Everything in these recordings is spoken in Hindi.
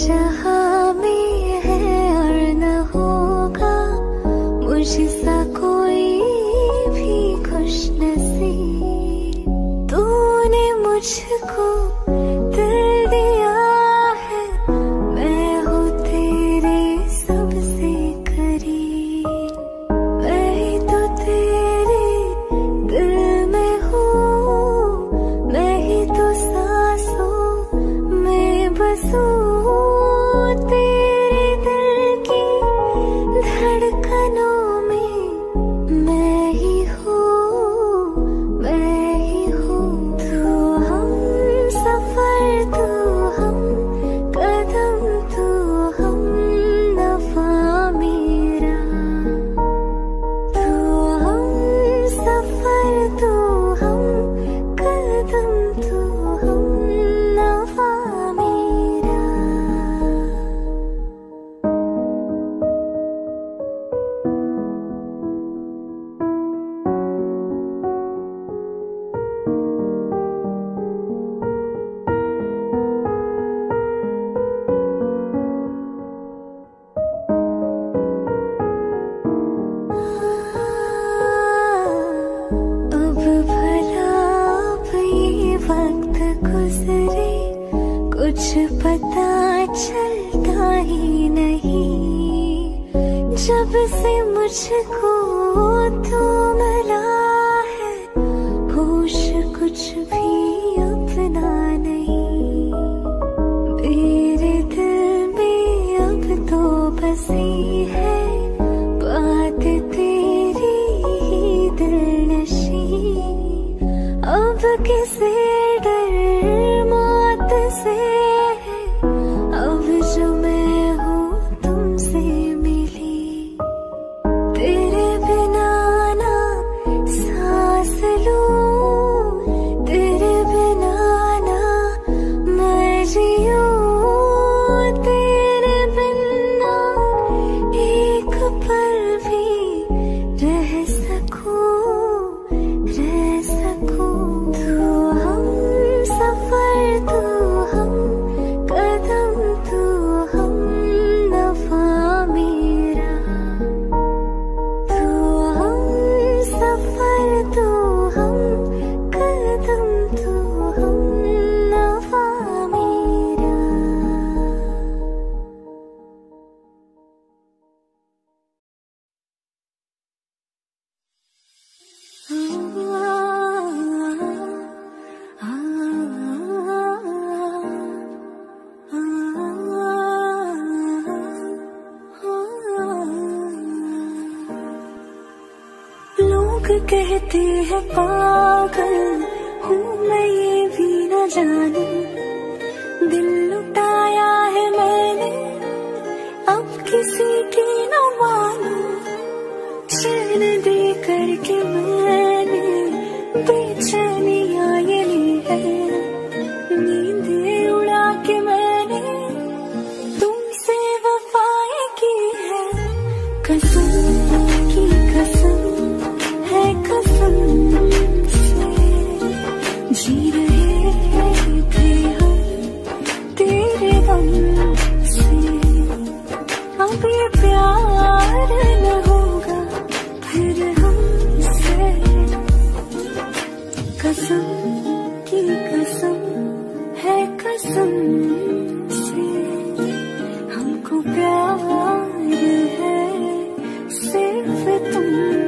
जहाँ में है और न होगा मुझसा कोई भी खुश नसीब। तूने मुझको दिल दिया है, मैं हूँ तेरे सबसे करीब। मैं तो तेरे दिल में हूँ, मैं ही तो सांसों में बसूँ। कुछ पता चलता ही नहीं, जब से मुझको तू मिला है होश कुछ भी अपना नहीं। मेरे दिल में अब तो बसी है बात तेरी ही दिलनशी। अब किसे डर मौत से, अब जो मैं हूँ तुमसे मिली। तेरे बिना ना सांस लूं, तेरे बिना ना मैं जीऊं। तेरे बिना एक पल भी रह सकूं, रह सकूं। तू हम सफर, तू हम कदम, तू हम नफा मेरा। तू हम सफर, तू हम कदम, तू हम नफा मेरा। कहते हैं पागल हूँ मैं, ये भी न जानूं। दिल लुटाया है मैंने, अब किसी की न मानूं। चैन दे करके मैंने बेचैनिया ये ली है, नींदें उड़ा के मैंने तुमसे वफाएं की है। कसम की कसम कसम से जी रहे थे हम तेरे दम से। अब ये प्यार न होगा फिर हमसे। कसम की कसम है कसम से, हमको प्यार है सिर्फ तुमसे।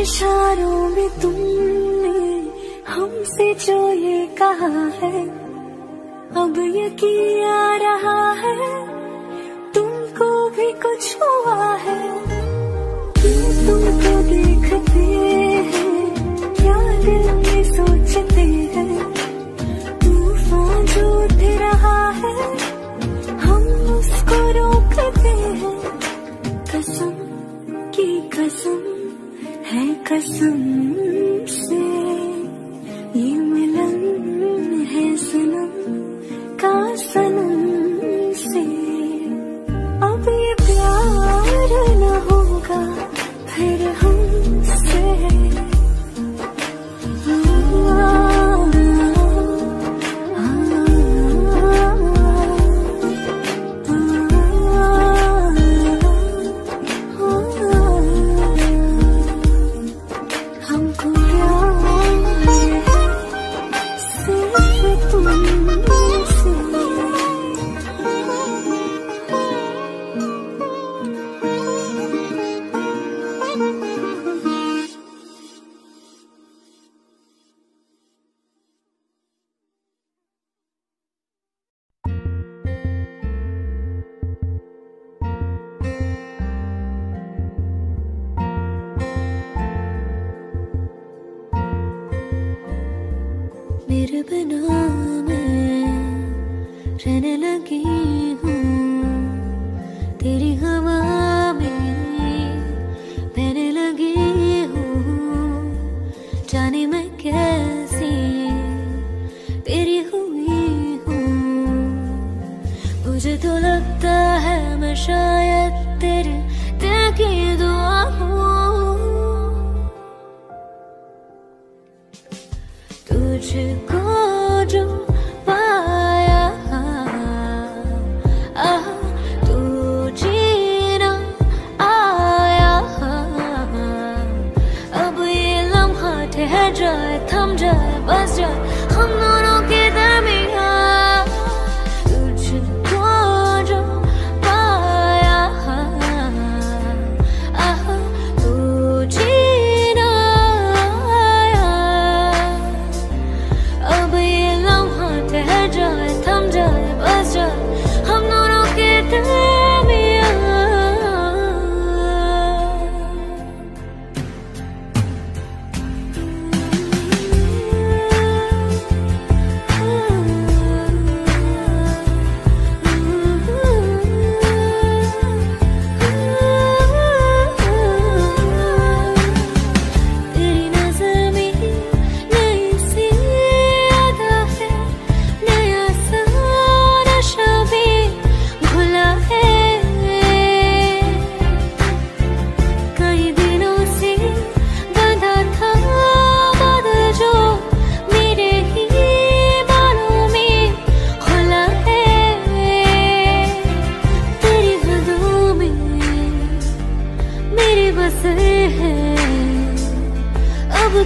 इशारों में तुमने हमसे जो ये कहा है, अब यकीन आ रहा है तुमको भी कुछ हुआ है। क्यों तुमको देखते हैं, क्या दिल में सोचते हैं। तूफान जो उठ रहा है हम उस कसम से ये मिलन है सनम का सनम से। अब ये प्यार न होगा फिर हमसे, मेरे बिना मैं रहने लगी हूँ, तेरी हवा में बहने लगी हूँ, जाने मैं कैसी तेरी हुई हूँ। मुझे तो लगता है मैं शायद तेरे दिल की दुआ हूँ, तुझको जो पाया तू जीना आया। अब ये लम्हा ठहर जाए, थम जाए, बस जाए हम दोनों के दरमियाँ। तुझको जो पाया तू जीना आया। अब ये लम्हा ठहर जाए, थम जाए, बस जाए हम दोनों के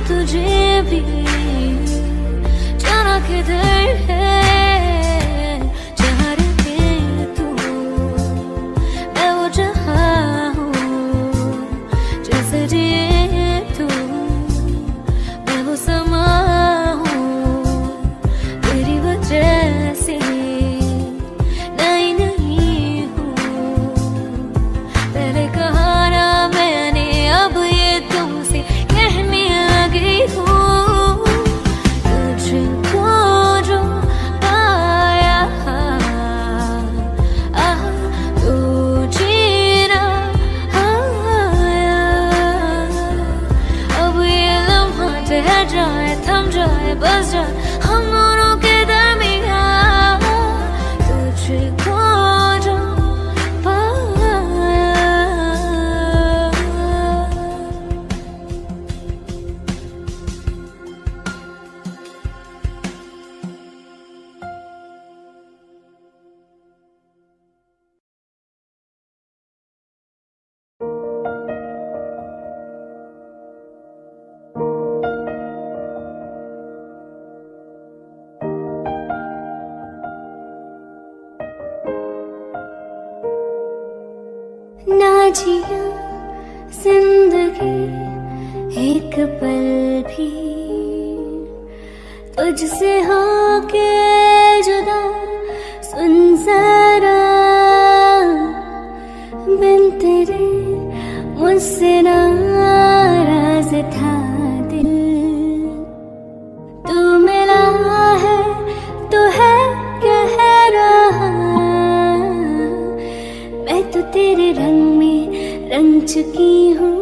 तुझे भी जाना किधर है, जहाँ रखे तू मैं वो जहाँ हूँ, जैसे जिए तू मैं वो समा हूँ, तेरी वजह से नहीं नहीं हूँ। पहले कहा ना मैंने, अब ये तुमसे कहने तुझको जो पाया तू जीना आया। अब ये लम्हा ठहर जाए, थम जाए, बस जाए हम दोनों के दरमियाँ। तुझको जो जिया जिंदगी एक पल भी तुझसे होके जुदा। सुन जरा बिन तेरे मुझसे नाराज था दिल, तू मिला है तो है कह रहा। मैं तो तेरे रंग में रंग चुकी हूँ।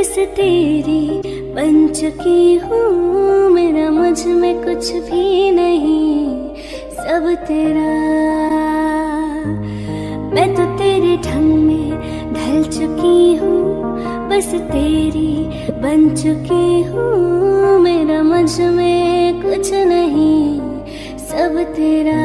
बस तेरी बन चुकी हूँ, मेरा मुझ में कुछ भी नहीं सब तेरा। मैं तो तेरे ढंग में ढल चुकी हूँ, बस तेरी बन चुकी हूँ, मेरा मुझ में कुछ नहीं सब तेरा।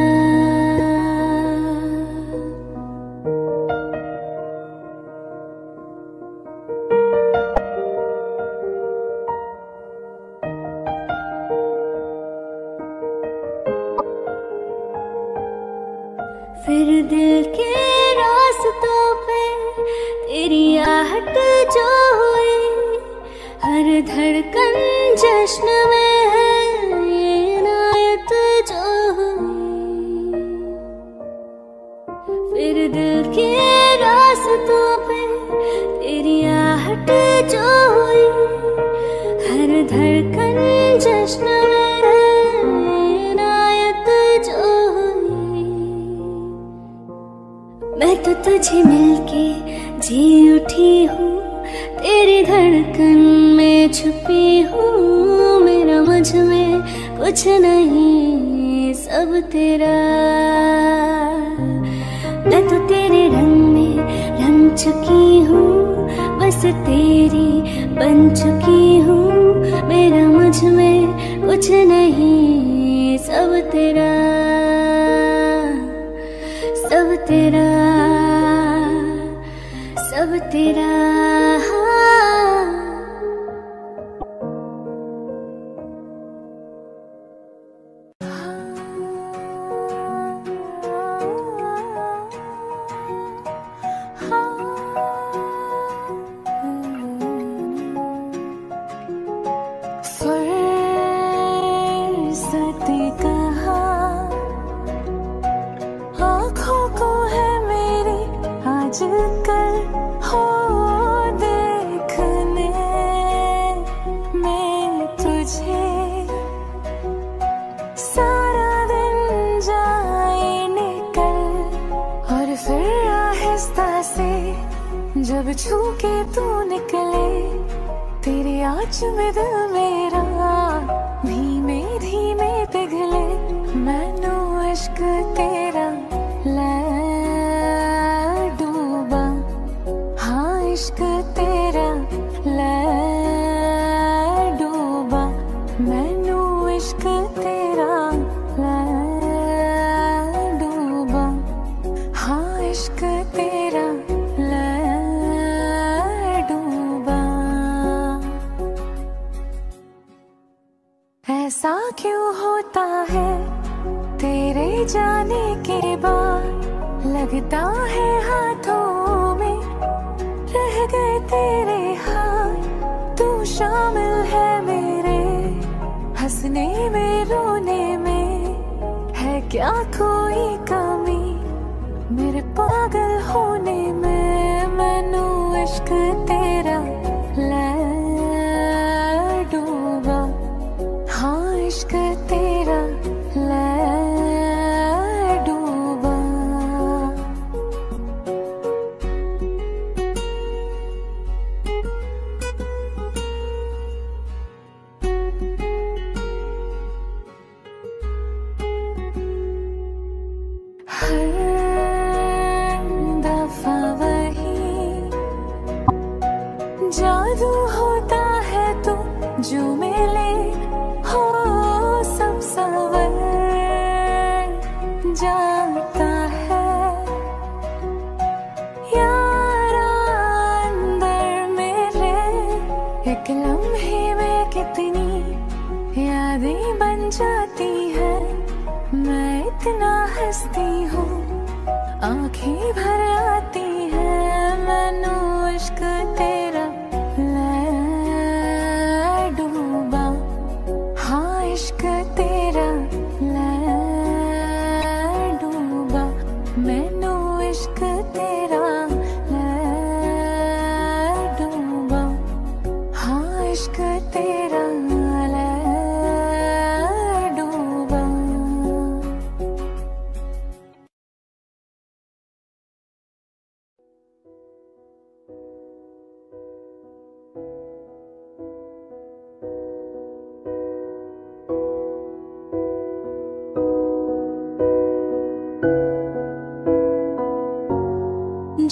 फिर दिल के रास्तों पे तेरी आहट जो हुई, हर धड़कन जश्न में है ये इनायत जो हुई। फिर दिल के रास्तों पे तेरी आहट जो हुई, हर धड़कन जश्न में है इनायत जो। मैं तो तुझे मिलके जी उठी हूँ, तेरी धड़कन में छुपी हूँ, मेरा मुझ में कुछ नहीं सब तेरा। मैं तो तेरे रंग में रंग चुकी हूँ, बस तेरी बन चुकी हूँ, मेरा मुझ में कुछ नहीं सब तेरा, सब तेरा, सब तेरा। आजकल हो देखने में तुझे, सारा दिन जाए निकल और फिर आहिस्ता से जब छू के तू निकले, तेरी आँच में दिल मेरा धीमे धीमे पिघले। मैनू इश्क तेरा ऐसा क्यों होता है तेरे जाने के बाद, लगता है हाथों में रह गए तेरे हाथ। तू शामिल है मेरे हंसने में रोने में, है क्या कोई कमी मेरे पागल होने में। मैनू इश्क तेरा जादू होता है तो जो मिले हो सब सवर जाता है यारा अंदर मेरे। एक लम्हे में कितनी यादें बन जाती है, मैं इतना हंसती हूँ आँखें भर आती है। मैनू इश्क तेरा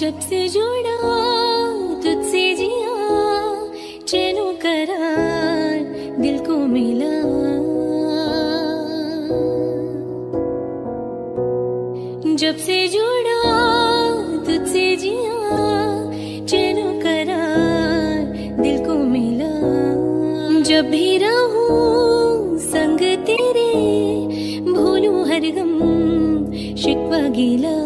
जब से जुड़ा तुझसे जिया चैनो करार दिल को मिला, जब से जुड़ा तुझसे जिया चैनो करार दिल को मिला। जब भी रहूं संग तेरे भूलूं हर गम शिकवा गीला।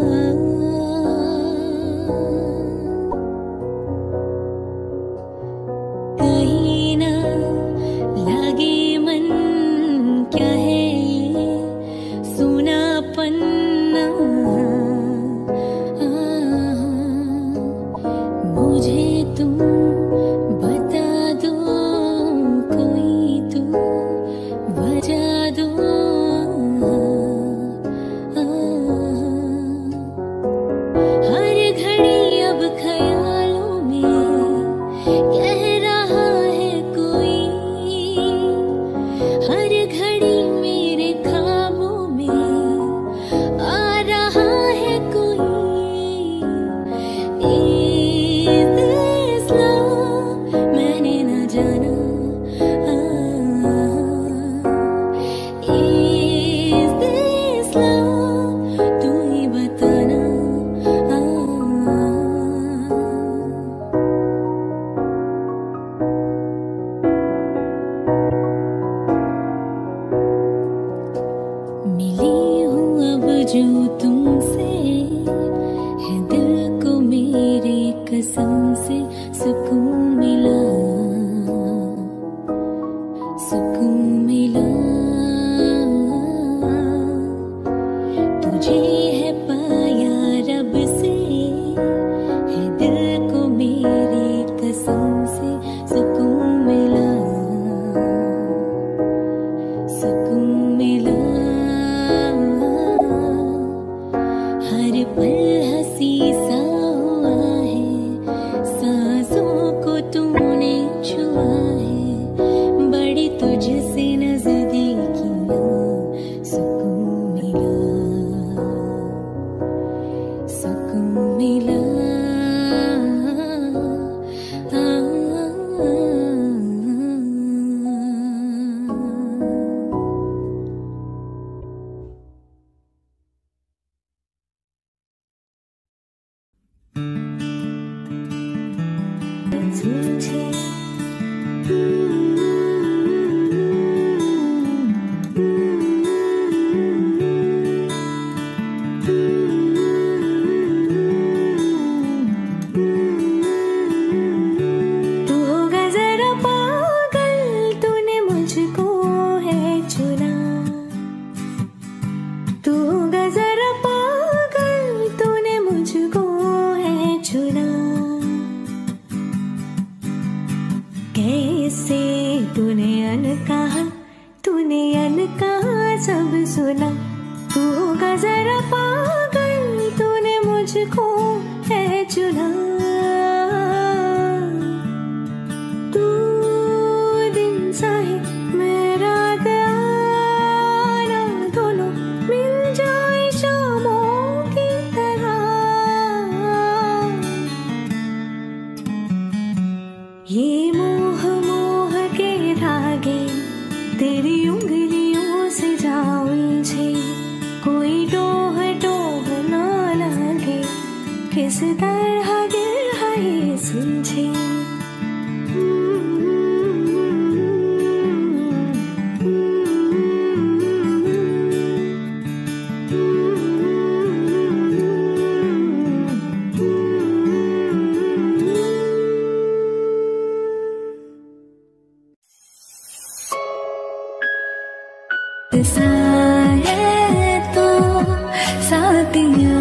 साथिया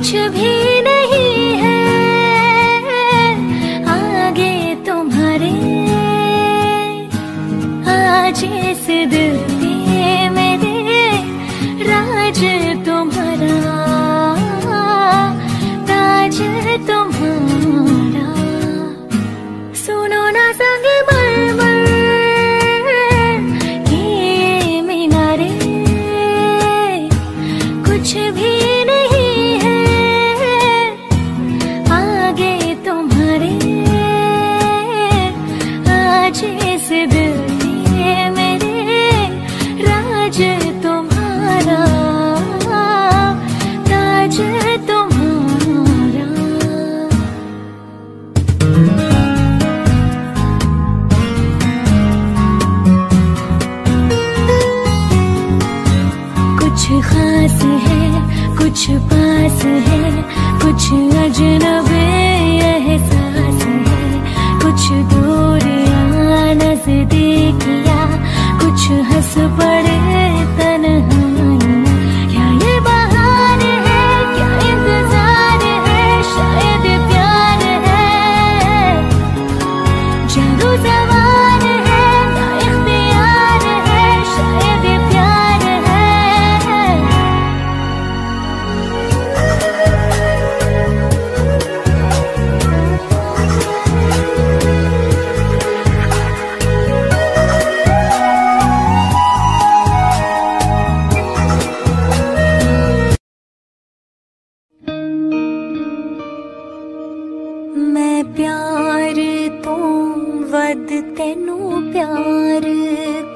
कुछ भी नहीं है आगे तुम्हारे। आज इस दिल पे मेरे राज तुम्हारा, राज तुम्हारा। सुनो ना संगे मरमर ये मीनारे, कुछ भी खास है, कुछ पास है, कुछ अजनबी एहसास है, कुछ दूर या नजदीक या कुछ हंस पड़े तन्हाई। क्या ये बहार है, क्या इंतजार है, शायद प्यार है, जादू सवार है, क्या इख्तियार है, शायद प्यार तो वद तेनू प्यार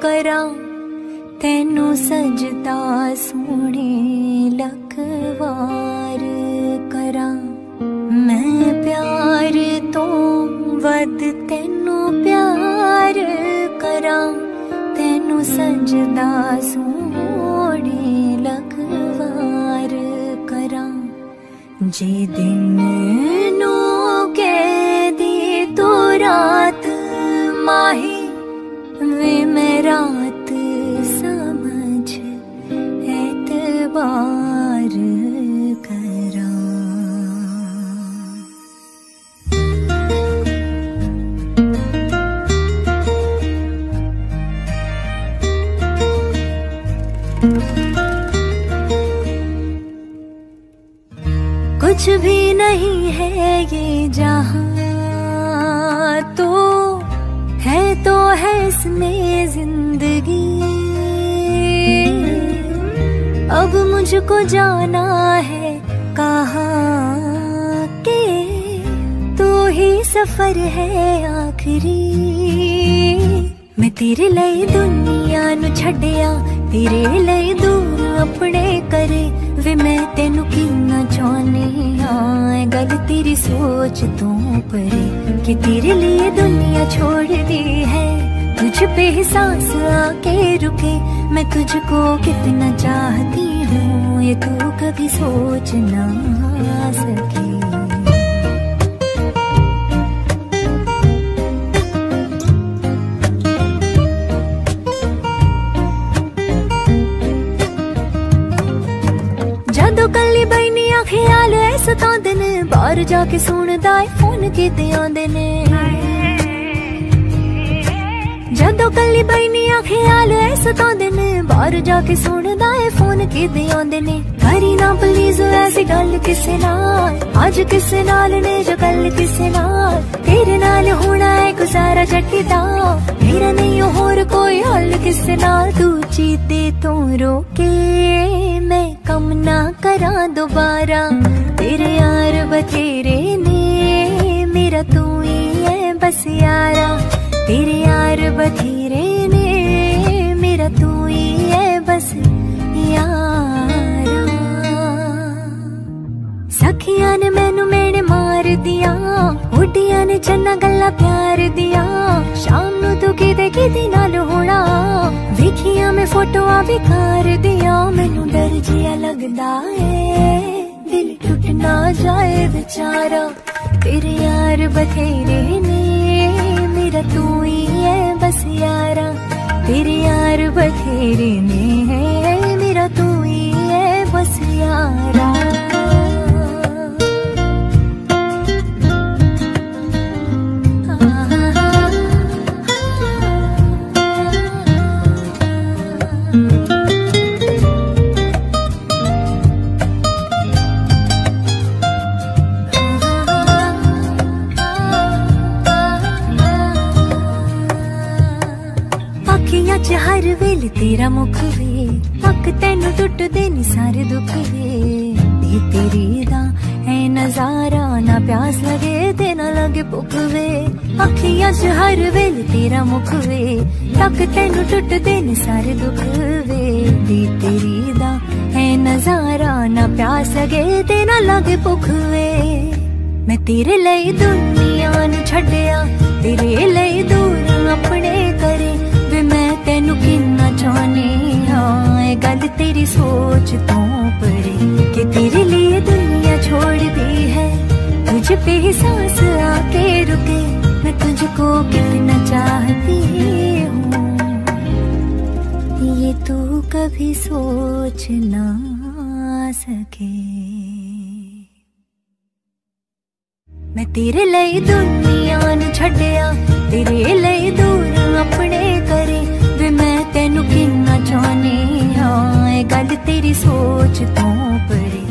करा, तेनू सजदा सोने लख वार करा। मैं प्यार तो वद तेनू प्यार करा, तेनू सजदा सोने लख वार करा। जे दिन नू रात माही वे मैं रात समझ एतबार करा। कुछ भी नहीं है ये जहां, तो है तो है इसमें जिंदगी। अब मुझको जाना है कहाँ के, तू ही सफर है आखिरी। मैं तेरे लिए दुनिया नु छड़िया, तेरे लिए दूर अपने करे। वे मैं तेनू किन्ना चाहनी आं, गल तेरी सोच तो परे। कि तेरे लिए दुनिया छोड़ दी है, तुझ पे ही सांस आके रुके। मैं तुझको कितना चाहती हूँ ये तू कभी सोच ना सके। कली बहनिया ख्याल ऐ सतांदे ने, बाहर जाके सुनदा ऐ फोन कीते आंदे ने। जदों कली बहनिया ख्याल ऐ सतांदे ने, बाहर जाके सुनदा ऐ फोन कीते आंदे ने। करी ना प्लीज ऐसी गल किसे नाल, अज किसे नाल ने जो कल किसे नाल। तेरे नाल होना ऐ गुजारा जट्टी दा, मेरा नहीं होर कोई हल किसे नाल। तू जीते तो रोके मैं कम ना करा दोबारा, तेरे यार बतेरे ने मेरा तू ही है बस यारा। तेरे यार बतेरे ने मेरा तू ही है बस यारा। सखिया ने मैनू मैंने मार दिया, उड़िया ने चन्ना गल्ला प्यार दिया। शाम नू तू किदे किदे नाल होना, देखिया मैं फोटोआ बेकार दिया। मैनू डर जिया लगदा है दिल टूट ना जाए बेचारा, तेरे यार बथेरे ने मेरा तू ही है बस यारा। तेरे यार बथेरे ने मेरा तू ही है बस यारा। विच हर वेले तेरा मुख वे, तक तेनू टुट दे नी सारे दुख वे। ते तेरी दा ऐ नजारा, ना प्यास लगे ते ना लगे भुख वे। अखियां च हर वेले तेरा मुख वे, तक तेनू टुट दे नी सारे दुख वे। ते तेरी दा ऐ नजारा, ना प्यास लगे ते ना लगे भुख वे। मैं तेरे लई दुनिया नू छड्डिया, तेरे लई दूर अपने करे वे। मैं तेनू किन्ना चाहनी हां, ए गल तेरी सोच तो परे कि तेरे लिए दुनिया छोड़ दी है। तुझ पे ही सांस आके रुके, मैं तुझको कितना चाहती हूँ ये तू कभी सोच ना सके। मैं तेरे लिए दुनिया नू छड्डिया, तेरे लिए दूर अपने करे वे। मैं तेनू किन्ना चाहनी हां, ए गल तेरी सोच तो परे।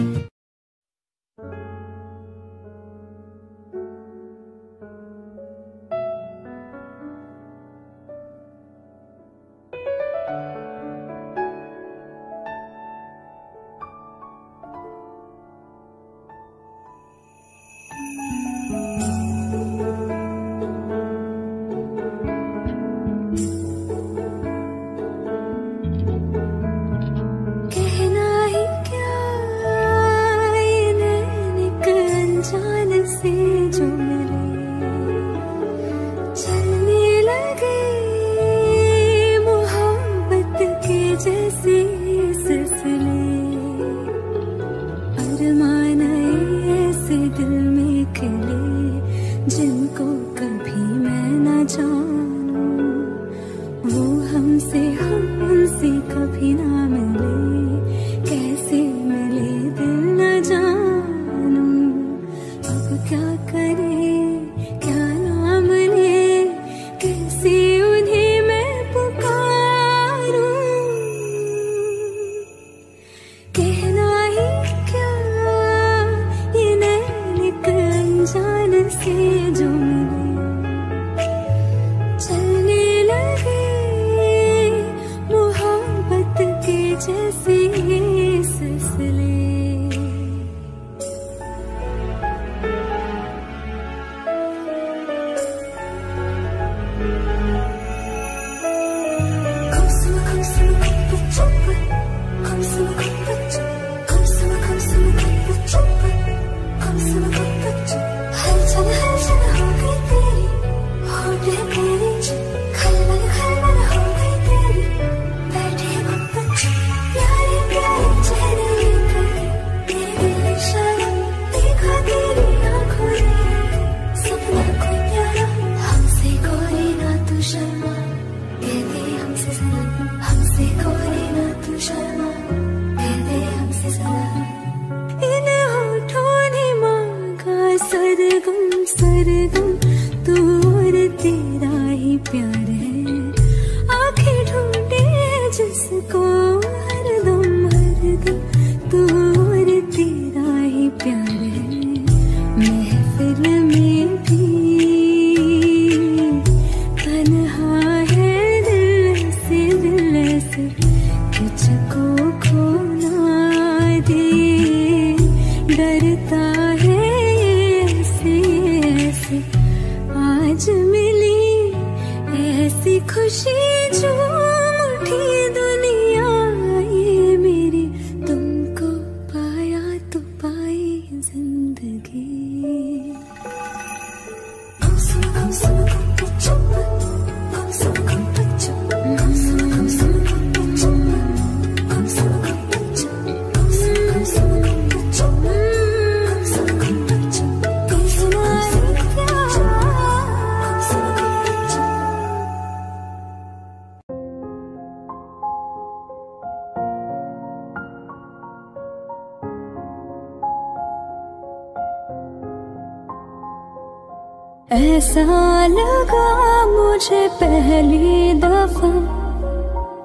ऐसा लगा मुझे पहली दफा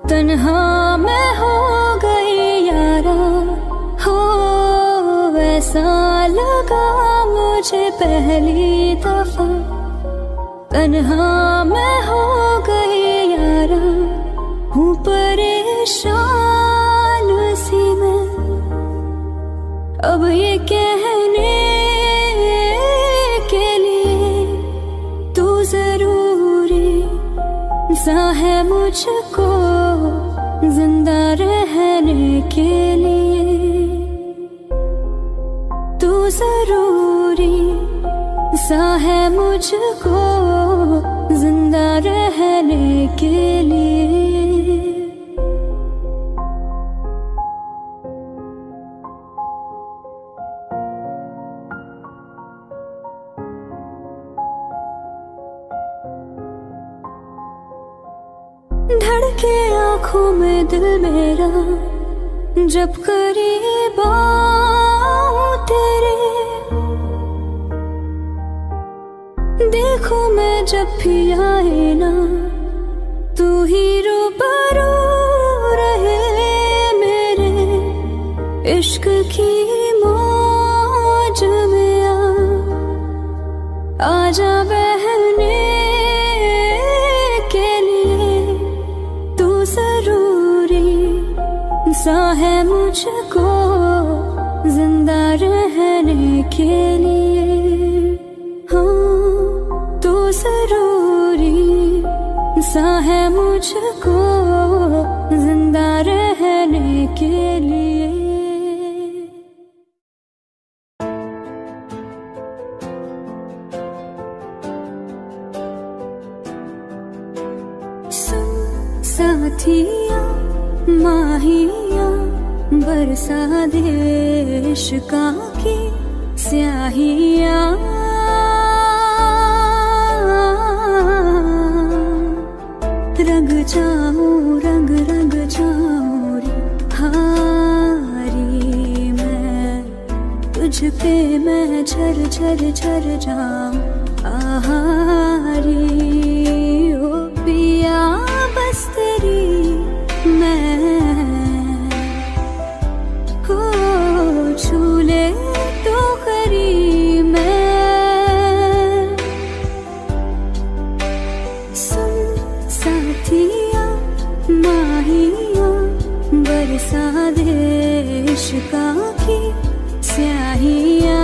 तन्हा मैं हो गई यारा हो। ऐसा लगा मुझे पहली दफा तन्हा मैं हो गई यारा हूँ परेशान उसी में, अब ये कहने के लिए तू जरूरी सा है मुझको जिंदा रहने के लिए, तू जरूरी सा है मुझको जिंदा रहने के लिए। धड़के आंखों में दिल मेरा जब करीब आऊं तेरे, देखो मैं जब भी आए ना तू ही रूबरू रहे मेरे, इश्क की मौज में आजा बहने सा है मुझको जिंदा रहने के लिए। हाँ तू जरूरी सा है मुझको जिंदा रहने के लिए। साथिया माहिया बरसा देश का की स्याहिया, रंग रंग जाऊं रे हारी मैं, तुझ पे मैं झर झर झर जाऊं आहारी। ओ पिया बस तेरी मैं हो झूले तो करी मैं। सुन साथिया माहिया बरसा देश का की स्याहिया,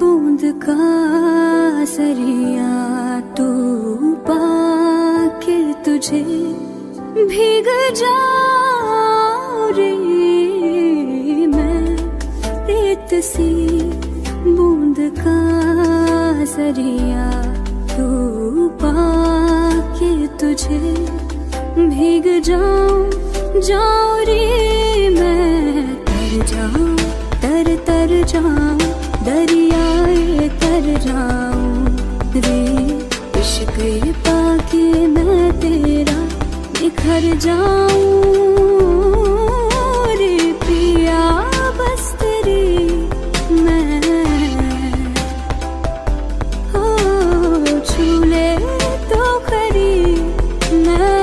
बूंद का सरिया तू पाके तुझे भीग जाऊं रे मैं, रेत सी बूंद का सरिया तू पाके तुझे भीग जाऊं जाऊं रे मैं। तर जाऊं दरियाए तर जाऊं रे इश्क़ पाके मैं तेरा बिखर जाऊं रे। पिया बस तेरी मैं हो झूले तो खरी मैं।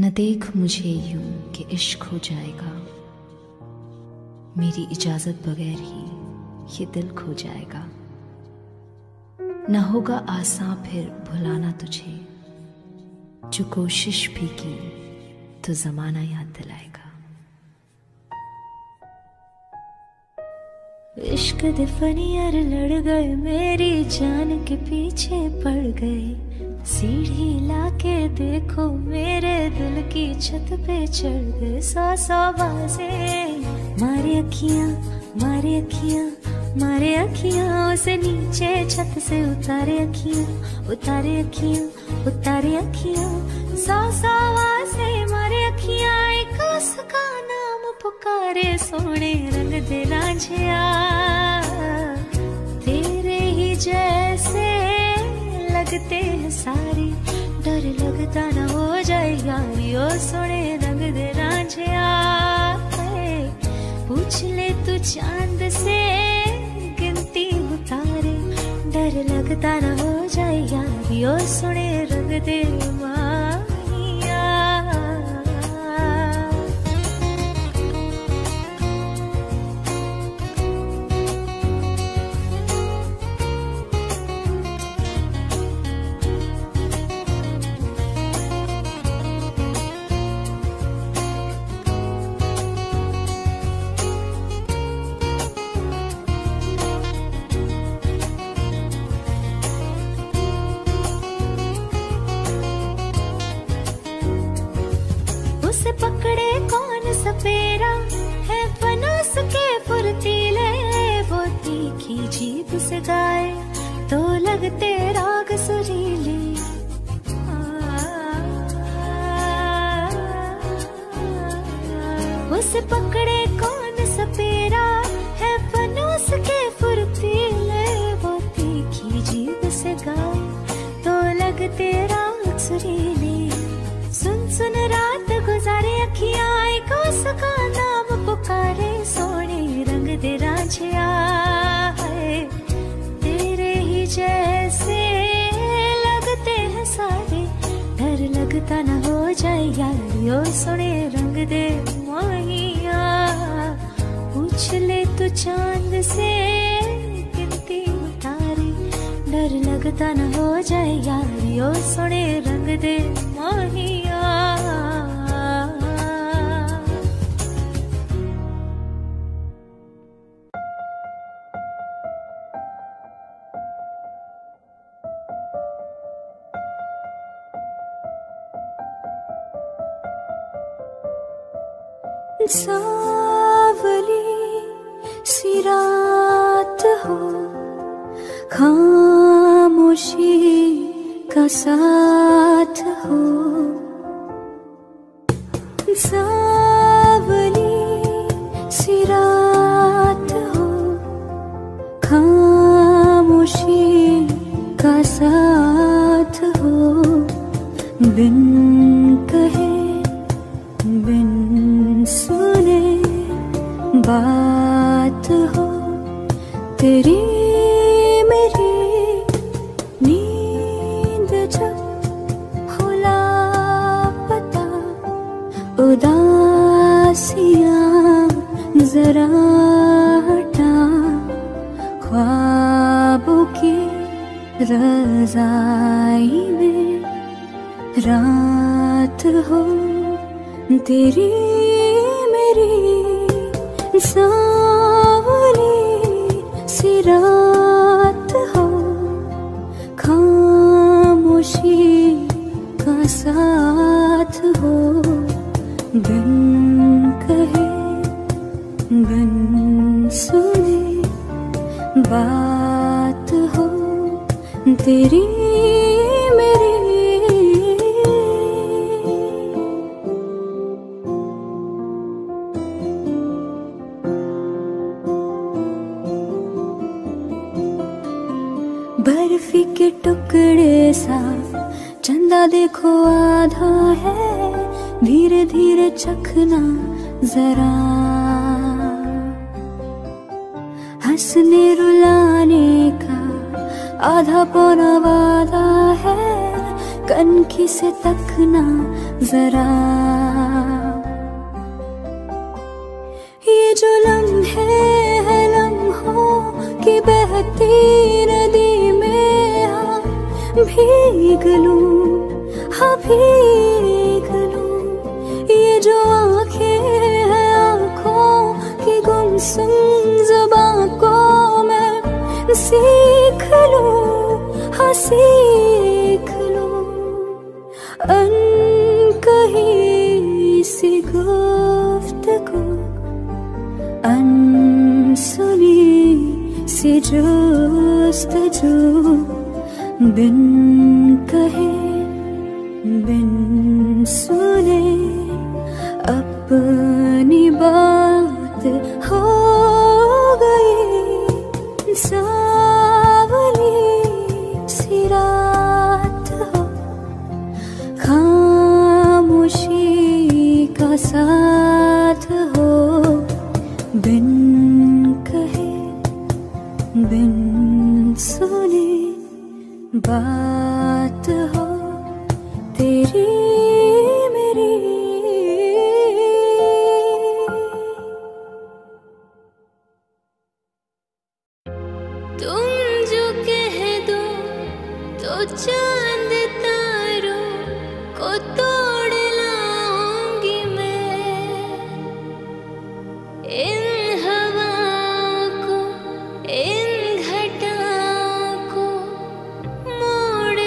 न देख मुझे यूं कि इश्क हो जाएगा, मेरी इजाजत बगैर ही ये दिल खो जाएगा। न होगा आसान फिर भुलाना तुझे, जो कोशिश भी की तो जमाना याद दिलाएगा। इश्क दे फनियार लड़ गए, मेरी जान के पीछे पड़ गए, सीढ़ी लाके देखो मेरे दिल की छत पे चढ़ गए। सौ बाजे मारे अखियां मारे अखियां, उसे नीचे छत से उतारे अखियां उतारे अखियां उतारे अखियां। सौ आवाजें मारे अखियां, एक उसका सोने रंग दे रांझिया, तेरे ही जैसे लगते हैं सारी, डर लगता ना हो जाए यारी। ओ सोने रंग दे रांझिया, पूछ ले तू चांद से गिनती उतारे, डर लगता ना हो जाए यारी। ओ सोने रंग दे माँ। उसे पकड़े कौन सपेरा है, बना सके फुर्तीले, वो तीखी जीभ से गाए तो लगते राग सुरीले। उसे पकड़े कौन सपेरा है, बना सके फुर्तीले, वो तीखी जीभ से गाए तो लगते राग सुरीले। सुन सुन रात गुजारे अखियाँ, एक उसका नाम पुकारे, सोने रंग दे रांझिया, तेरे ही जैसे लगते हैं सारे, डर लगता ना हो जाए यारी। ओ सोने रंग दे मोहिया, पूछ ले तू चांद से गिनती उतारे, डर लगता ना हो जाए यारी। ओ सोने रंग दे मोहिया। सावली सी रात हो, खामोशी का साथ हो, सावली सी रात हो, खामोशी का साथ हो, बिन कहे बिन सुने बात हो, तेरी मेरी नींद जब होला पता, उदासियाँ जरा हटा, ख्वाबों की रज़ाई में रात हो, तेरी मेरी सावली सी रात हो, खामोशी का साथ हो, बिन कहे बिन सुने बात हो, तेरी बर्फी के टुकड़े सा चंदा देखो आधा है, धीरे धीरे चखना जरा, हंसने रुलाने का आधा पौना वादा है, कनखी से तकना जरा, ये जो लम्हे है लम्हों की बहती नदी में, हाँ भीग लूं, हाँ भीग लूं, ये जो आंखें हैं आंखों की गुमसुम जुबां को मैं सीख लूं, हाँ सीख लूं, अनकही सी गुफ्तगू, अनसुनी सी जुस्तजू, बिन कहे बिन सुने अपनी बात सावली सी रात हो, खामोशी का साथ हो, बिन कहे बिन सुने बात हो तेरी मेरी। चांद तारों को तोड़ लाऊंगी मैं, इन हवाओं को, इन घटाओं को मोड़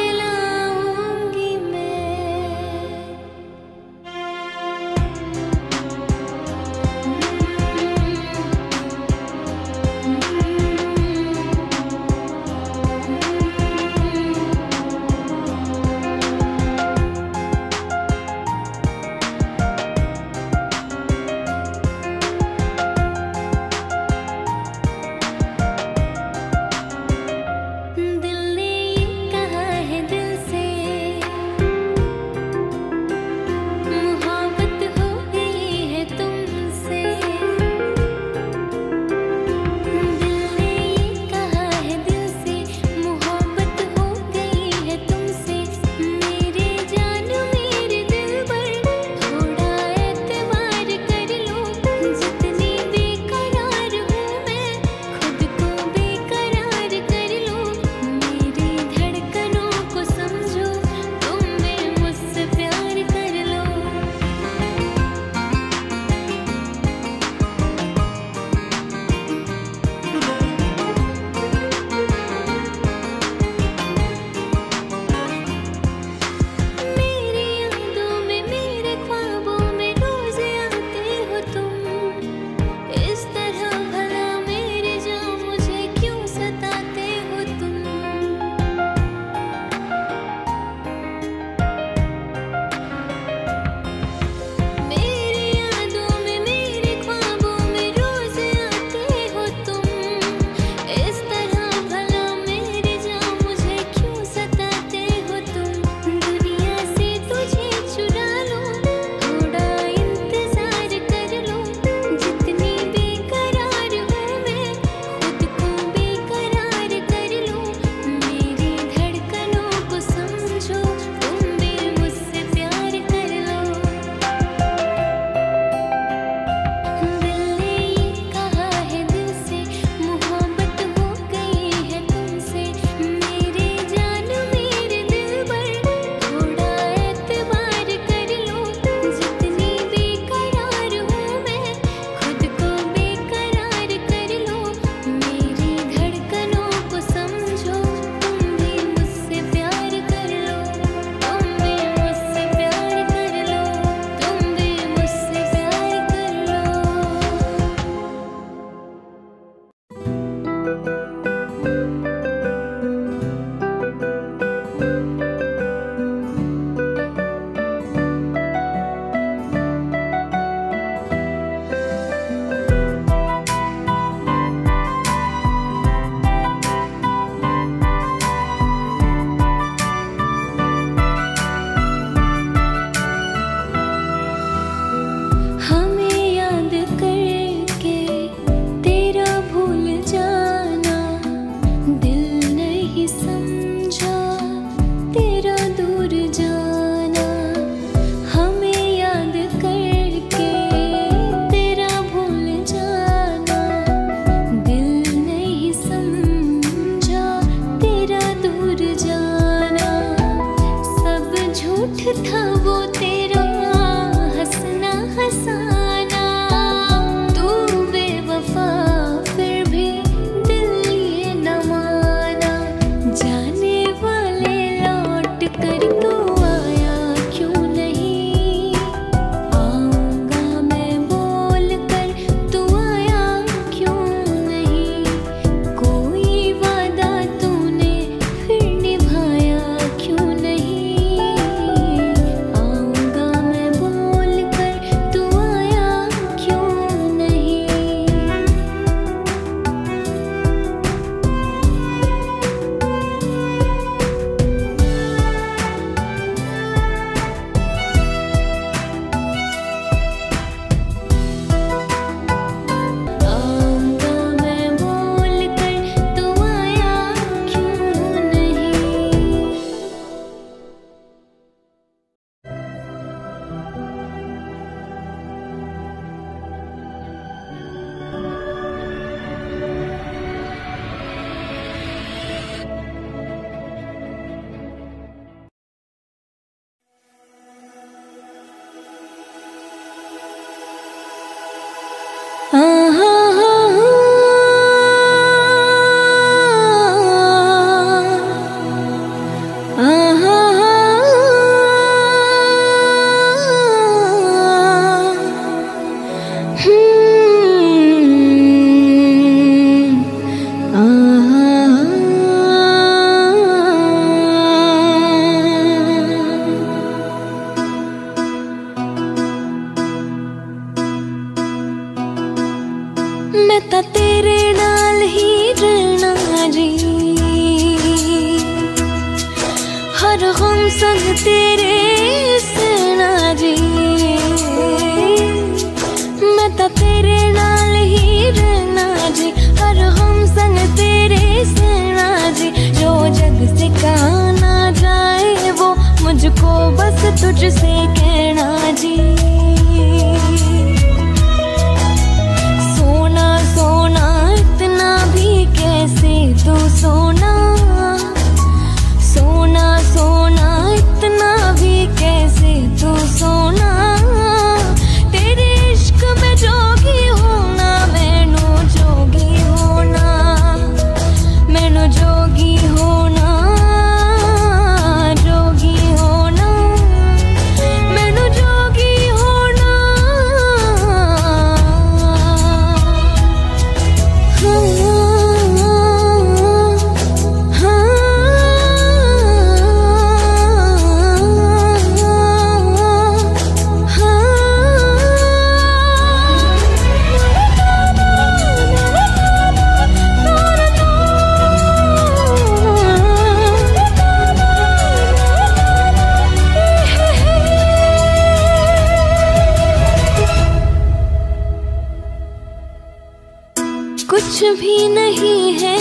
कुछ भी नहीं है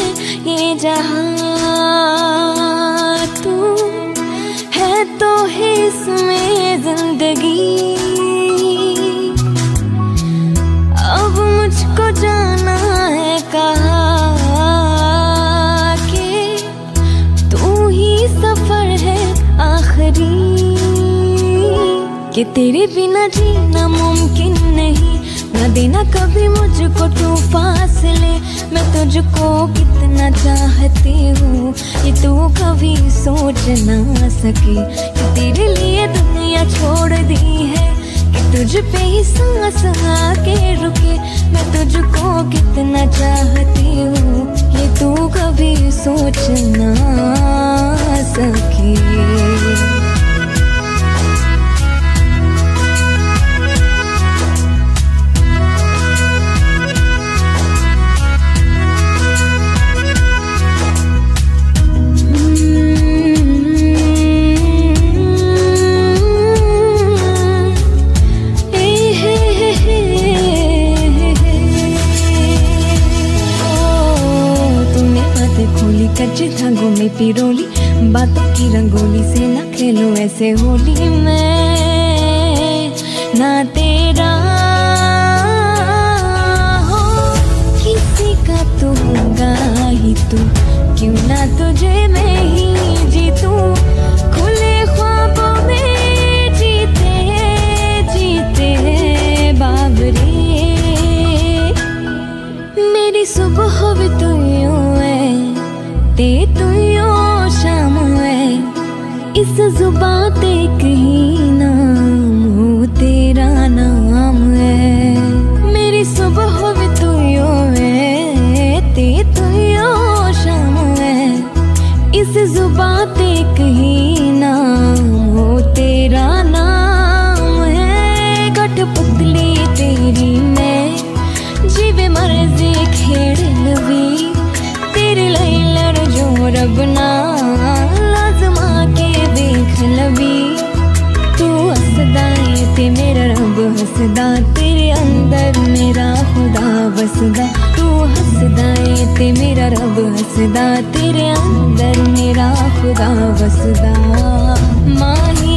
ये जहाँ, तू है तो है इसमें जिंदगी। अब मुझको जाना है कहाँ के, तू ही सफर है आखिरी। कि तेरे बिना जीना मुमकिन नहीं, ना देना कभी मुझको तू फासले। मैं तुझको कितना चाहती हूँ ये तू कभी सोच ना सके। कि तेरे लिए दुनिया छोड़ दी है, कि तुझ पे ही सांस आके रुके। मैं तुझको कितना चाहती हूँ ये तू कभी सोच ना सके। कच्चे धागों में पिरोली बातों की रंगोली से ना खेलो ऐसे होली। मैं ना तेरा हो किसी का तो होगा ही तू, क्यों ना तुझे मैं ही जीतू। खुले ख्वाबों में जीते जीते बाबरे, मेरी सुबह भी तू यूं तू यो शाम है। इस जुबा पे कहीं नाम हो तेरा नाम है, मेरी सुबह भी तू यो है, तू यो शाम है। इस जुबा पे कहीं नाम हो तेरा नाम है। कठपुतली तेरी मैं जीवे मर्जी खेड़ लवी, तेरे लिए लड़ जो रब ना लाजमा के देख लबी। तू हंसदा ते मेरा रब हंसदा, तेरे अंदर मेरा खुदा बसदा। तू हंसदा ते मेरा रब हंसदा, तेरे अंदर मेरा खुदा बसदा। माही